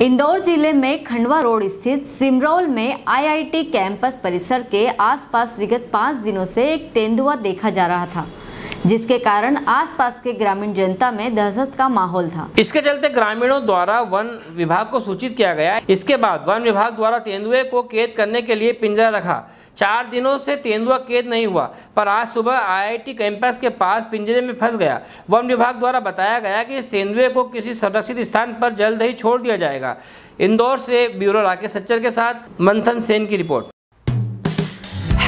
इंदौर जिले में खंडवा रोड स्थित सिमरौल में आईआईटी कैंपस परिसर के आसपास विगत 5 दिनों से एक तेंदुआ देखा जा रहा था, जिसके कारण आसपास के ग्रामीण जनता में दहशत का माहौल था। इसके चलते ग्रामीणों द्वारा वन विभाग को सूचित किया गया। इसके बाद वन विभाग द्वारा तेंदुए को कैद करने के लिए पिंजरा रखा। 4 दिनों से तेंदुआ कैद नहीं हुआ, पर आज सुबह आईआईटी कैंपस के पास पिंजरे में फंस गया। वन विभाग द्वारा बताया गया कि इस तेंदुए को किसी सुरक्षित स्थान पर जल्द ही छोड़ दिया जाएगा। इंदौर से ब्यूरो राकेश सच्चर के साथ मंथन सेन की रिपोर्ट।